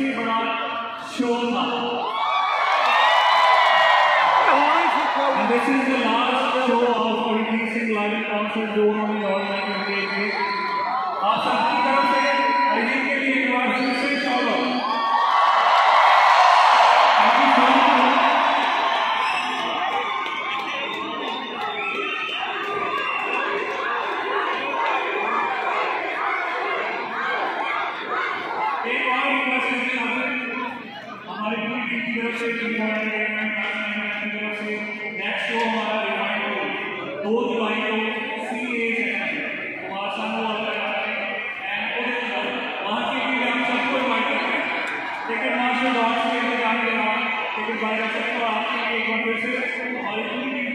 1番Sean Park. And this is the last show of releasing live and concert door on the online campaign. आप सबकी तरफ से आयोजन के लिए एक बार फिर से स्वागत. Ticket master, dance, ticket guide, ticket by the sector, ticket conferences, all